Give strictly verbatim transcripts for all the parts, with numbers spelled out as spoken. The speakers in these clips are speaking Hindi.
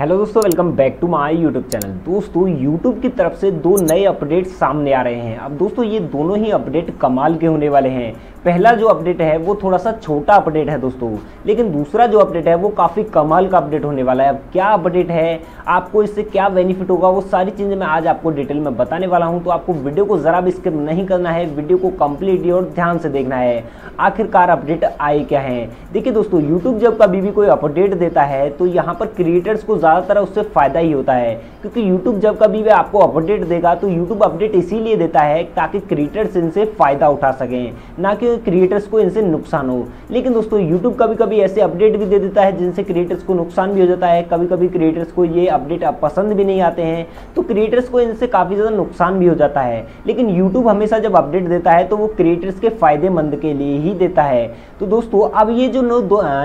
हेलो दोस्तों, welcome back to my YouTube channel. दोस्तों, यूट्यूब की तरफ से दो नए अपडेट सामने आ रहे हैं। अब दोस्तों ये दोनों ही अपडेट कमाल के होने वाले हैं। पहला जो अपडेट है वो थोड़ा सा छोटा अपडेट है दोस्तों, लेकिन दूसरा जो अपडेट है वो काफ़ी कमाल का अपडेट होने वाला है। अब क्या अपडेट है, आपको इससे क्या बेनिफिट होगा, वो सारी चीज़ें मैं आज आपको डिटेल में बताने वाला हूँ। तो आपको वीडियो को ज़रा भी स्किप नहीं करना है, वीडियो को कम्प्लीटली और ध्यान से देखना है आखिरकार अपडेट आए क्या है। देखिए दोस्तों, यूट्यूब जब कभी भी कोई अपडेट देता है तो यहाँ पर क्रिएटर्स को ज़्यादातर उससे फ़ायदा ही होता है, क्योंकि YouTube जब कभी भी आपको अपडेट देगा तो YouTube अपडेट इसीलिए देता है ताकि क्रिएटर्स इनसे फ़ायदा उठा सकें, ना कि क्रिएटर्स को इनसे नुकसान हो। लेकिन दोस्तों YouTube कभी कभी ऐसे अपडेट भी दे देता है जिनसे क्रिएटर्स को नुकसान भी हो जाता है। कभी कभी क्रिएटर्स को ये अपडेट पसंद भी नहीं आते हैं, तो क्रिएटर्स को इनसे काफ़ी ज़्यादा नुकसान भी हो जाता है। लेकिन YouTube हमेशा जब अपडेट देता है तो वो क्रिएटर्स के फ़ायदेमंद के लिए ही देता है। तो दोस्तों अब ये जो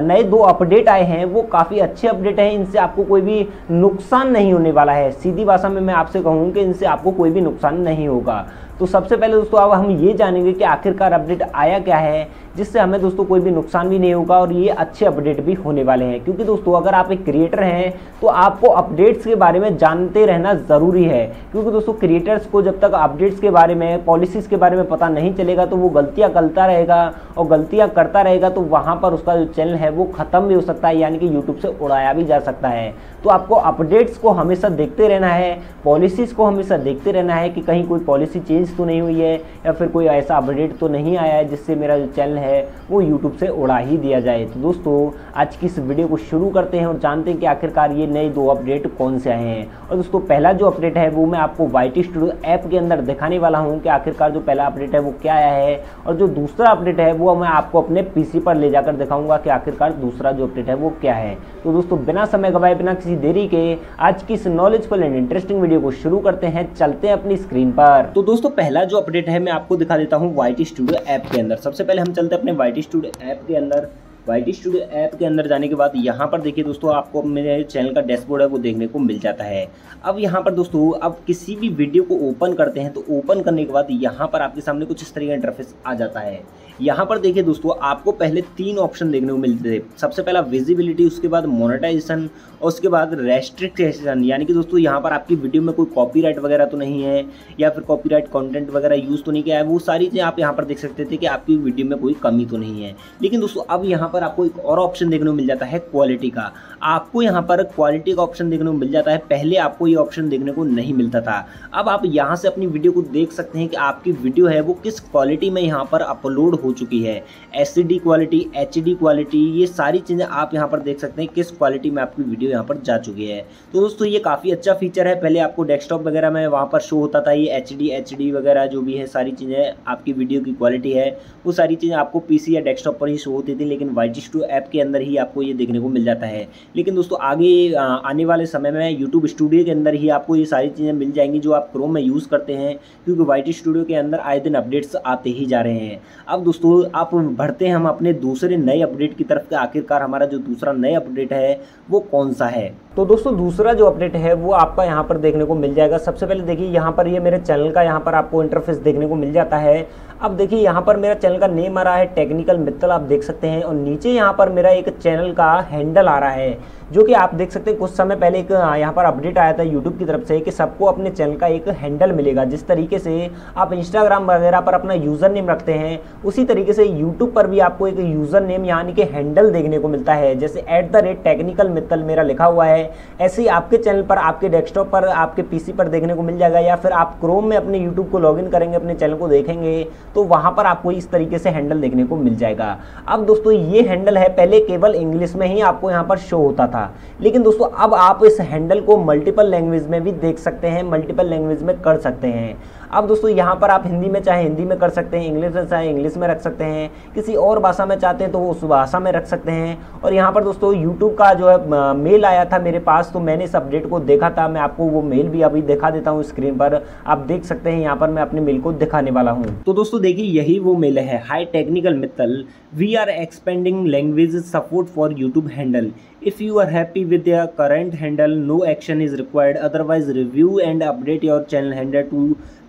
नए दो अपडेट आए हैं वो काफ़ी अच्छे अपडेट हैं, इनसे आपको कोई भी नुकसान नहीं होने वाला है। सीधी भाषा में मैं आपसे कहूँ कि इनसे आपको कोई भी नुकसान नहीं होगा। तो सबसे पहले दोस्तों अब हम ये जानेंगे कि आखिरकार अपडेट आया क्या है, जिससे हमें दोस्तों कोई भी नुकसान भी नहीं होगा और ये अच्छे अपडेट भी होने वाले हैं। क्योंकि दोस्तों अगर आप एक क्रिएटर हैं तो आपको अपडेट्स के बारे में जानते रहना ज़रूरी है, क्योंकि दोस्तों क्रिएटर्स को जब तक अपडेट्स के बारे में, पॉलिसीज़ के बारे में पता नहीं चलेगा तो वो गलतियाँ करता रहेगा और गलतियाँ करता रहेगा तो वहाँ पर उसका जो चैनल है वो ख़त्म भी हो सकता है, यानी कि यूट्यूब से उड़ाया भी जा सकता है। तो आपको अपडेट्स को हमेशा देखते रहना है, पॉलिसीज़ को हमेशा देखते रहना है कि कहीं कोई पॉलिसी चेंज तो नहीं हुई है या फिर कोई ऐसा अपडेट तो नहीं आया है जिससे मेरा जो चैनल है वो YouTube से उड़ा ही दिया जाए। तो दोस्तों आज की इस वीडियो को शुरू करते हैं और जानते हैं कि आखिरकार ये नए दो अपडेट कौन से आए हैं। और दोस्तों पहला जो अपडेट है वो मैं आपको वाई टी स्टूडियो ऐप के अंदर दिखाने वाला हूँ कि आखिरकार जो पहला अपडेट है वो क्या आया है, और जो दूसरा अपडेट है वो मैं आपको अपने पीसी पर ले जाकर दिखाऊंगा कि आखिरकार दूसरा जो अपडेट है वो क्या है। तो दोस्तों बिना समय गवाए, बिना किसी देरी के आज की इस नॉलेजफुल एंड इंटरेस्टिंग वीडियो को शुरू करते हैं। चलते हैं अपनी स्क्रीन पर। तो दोस्तों पहला जो अपडेट है मैं आपको दिखा देता हूँ वाई टी स्टूडियो ऐप के अंदर। सबसे पहले हम चलते हैं अपने वाई टी स्टूडियो ऐप के अंदर। वाई टी स्टूडियो ऐप के अंदर जाने के बाद यहाँ पर देखिए दोस्तों आपको मेरे चैनल का डैशबोर्ड है वो देखने को मिल जाता है। अब यहाँ पर दोस्तों अब किसी भी वीडियो को ओपन करते हैं तो ओपन करने के बाद यहाँ पर आपके सामने कुछ इस तरह का इंटरफेस आ जाता है। यहाँ पर देखिए दोस्तों आपको पहले तीन ऑप्शन देखने को मिलते थे। सबसे पहला विजिबिलिटी, उसके बाद मोनेटाइजेशन और उसके बाद रेस्ट्रिक्टेशन, यानी कि दोस्तों यहाँ पर आपकी वीडियो में कोई कॉपीराइट वगैरह तो नहीं है या फिर कॉपीराइट कंटेंट वगैरह यूज़ तो नहीं किया है, वो सारी चीज़ें आप यहाँ पर देख सकते थे कि आपकी वीडियो में कोई कमी तो नहीं है। लेकिन दोस्तों अब यहाँ पर आपको एक और ऑप्शन देखने को मिल जाता है क्वालिटी का। आपको यहाँ पर क्वालिटी का ऑप्शन देखने को मिल जाता है, पहले आपको ये ऑप्शन देखने को नहीं मिलता था। अब आप यहाँ से अपनी वीडियो को देख सकते हैं कि आपकी वीडियो है वो किस क्वालिटी में यहाँ पर अपलोड हो चुकी है। H D quality, H D quality, ये सारी चीज़ें आप यहाँ पर देख सकते हैं किस क्वालिटी में आपकी वीडियो यहाँ पर जा चुकी है। तो दोस्तों ये काफ़ी अच्छा फीचर है। पहले आपको डेस्कटॉप वगैरह में वहाँ पर शो होता था ये एच डी, एच डी वगैरह जो भी है सारी चीज़ें, आपकी वीडियो की क्वालिटी है वो सारी चीज़ें आपको पी सी या डेस्कटॉप पर ही शो होती थी, लेकिन वाई टी स्टूडियो ऐप के अंदर ही आपको ये देखने को मिल जाता है। लेकिन दोस्तों आगे आने वाले समय में यूट्यूब स्टूडियो के अंदर ही आपको ये सारी चीज़ें मिल जाएंगी जो आप क्रोम में यूज़ करते हैं, क्योंकि वाई टी स्टूडियो के अंदर आए दिन अपडेट्स आते ही जा रहे हैं। अब दोस्तों आप बढ़ते हैं हम अपने दूसरे नए अपडेट की तरफ के आखिरकार हमारा जो दूसरा नए अपडेट है वो कौन सा है। तो दोस्तों दूसरा जो अपडेट है वो आपका यहाँ पर देखने को मिल जाएगा। सबसे पहले देखिए यहाँ पर ये मेरे चैनल का यहाँ पर आपको इंटरफेस देखने को मिल जाता है। अब देखिए यहाँ पर मेरा चैनल का नेम आ रहा है टेक्निकल मित्तल, आप देख सकते हैं, और नीचे यहाँ पर मेरा एक चैनल का हैंडल आ रहा है जो कि आप देख सकते हैं। कुछ समय पहले एक यहाँ पर अपडेट आया था यूट्यूब की तरफ से कि सबको अपने चैनल का एक हैंडल मिलेगा। जिस तरीके से आप इंस्टाग्राम वगैरह पर अपना यूज़र नेम रखते हैं उसी तरीके से यूट्यूब पर भी आपको एक यूज़र नेम यानी कि हैंडल देखने को मिलता है। जैसे at the rate technical Mittal मेरा लिखा हुआ है, ऐसे ही आपके चैनल पर, आपके डेस्कटॉप पर, आपके पीसी पर देखने को मिल जाएगा, या फिर आप क्रोम में अपने यूट्यूब को लॉगिन करेंगे, अपने चैनल को देखेंगे तो वहां पर आपको इस तरीके से हैंडल देखने को मिल जाएगा। अब दोस्तों ये हैंडल है पहले केवल इंग्लिश में ही आपको यहां पर शो होता था, लेकिन दोस्तों अब आप इस हैंडल को मल्टीपल लैंग्वेज में भी देख सकते हैं, मल्टीपल लैंग्वेज में कर सकते हैं। अब दोस्तों यहाँ पर आप हिंदी में चाहे हिंदी में कर सकते हैं, इंग्लिश में चाहे इंग्लिश में रख सकते हैं, किसी और भाषा में चाहते हैं तो वो उस भाषा में रख सकते हैं। और यहाँ पर दोस्तों यूट्यूब का जो है मेल आया था मेरे पास, तो मैंने इस अपडेट को देखा था। मैं आपको वो मेल भी अभी दिखा देता हूँ, स्क्रीन पर आप देख सकते हैं, यहाँ पर मैं अपने मेल को दिखाने वाला हूँ। तो दोस्तों देखिए यही वो मेल है। Hi technical Mittal, we are expanding language support for YouTube handle. If you are happy with your current handle, no action is required. Otherwise, review and update your channel handle to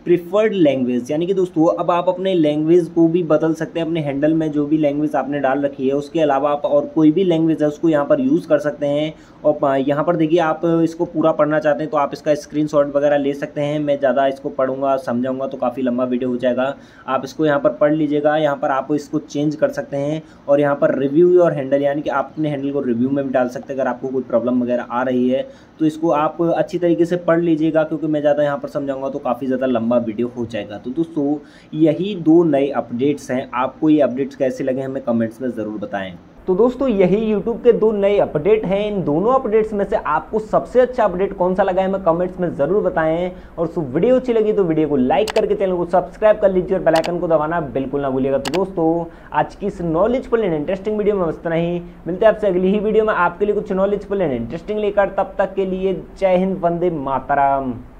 preferred language, यानी कि दोस्तों अब आप अपने लैंग्वेज को भी बदल सकते हैं। अपने हैंडल में जो भी लैंग्वेज आपने डाल रखी है उसके अलावा आप और कोई भी लैंग्वेज है उसको यहाँ पर यूज़ कर सकते हैं। और यहाँ पर देखिए, आप इसको पूरा पढ़ना चाहते हैं तो आप इसका स्क्रीनशॉट वगैरह ले सकते हैं। मैं ज़्यादा इसको पढ़ूँगा समझाऊँगा तो काफ़ी लंबा वीडियो हो जाएगा। आप इसको यहाँ पर पढ़ लीजिएगा, यहाँ पर आप इसको चेंज कर सकते हैं। और यहाँ पर रिव्यू और हैंडल, यानी कि आप अपने हैंडल को रिव्यू में भी डाल सकते हैं। अगर आपको कोई प्रॉब्लम वगैरह आ रही है तो इसको आप अच्छी तरीके से पढ़ लीजिएगा, क्योंकि मैं ज़्यादा यहाँ पर समझाऊँगा तो काफ़ी ज़्यादा लंबा वीडियो हो जाएगा। तो दोस्तों यही दो नए अपडेट्स हैं। आपको ये अपडेट्स कैसे लगे हमें कमेंट्स में ज़रूर बताएं। तो दोस्तों यही YouTube के दो नए अपडेट हैं। इन दोनों अपडेट्स में से आपको सबसे अच्छा अपडेट कौन सा लगा है हमें कमेंट्स में ज़रूर बताएं। और सो वीडियो अच्छी लगी तो वीडियो को लाइक करके चैनल को सब्सक्राइब कर लीजिए और बेल आइकन को दबाना बिल्कुल ना भूलिएगा। तो दोस्तों आज की इस नॉलेजफुल एंड इंटरेस्टिंग वीडियो में बस नहीं, मिलते हैं आपसे अगली ही वीडियो में आपके लिए कुछ नॉलेजफुल एंड इंटरेस्टिंग लेकर। तब तक के लिए जय हिंद, वंदे मातरम।